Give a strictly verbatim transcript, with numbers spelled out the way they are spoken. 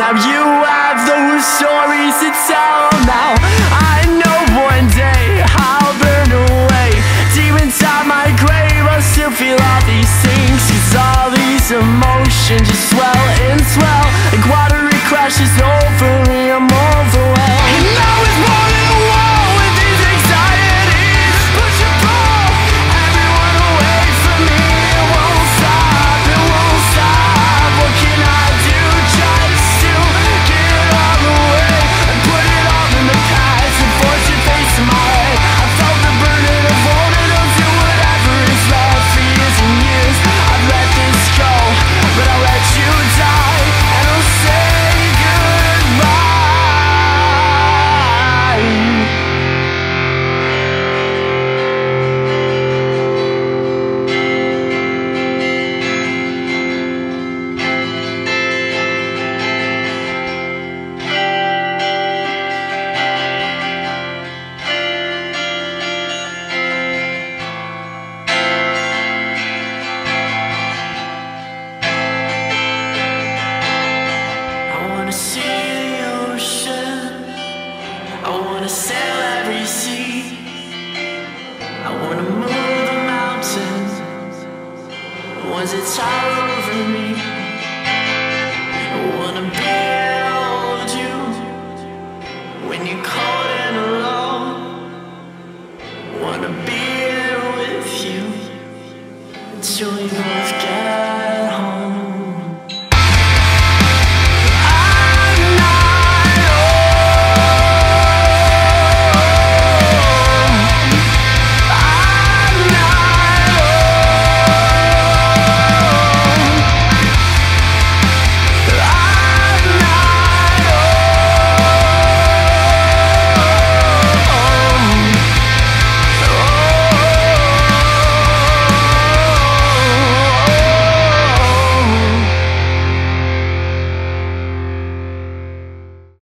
Now you have those stories to tell. Now I know one day I'll burn away. Deep inside my grave I'll still feel all these things, 'cause all these emotions just swell and swell like water, it crashes over me, I'm overwhelmed. And now it's more than a wall with these anxieties, push and pull everyone away from me. It won't stop, it won't stop. What can I it's all over me. I wanna be and hold you when you're cold and alone. Wanna be there with you until you go.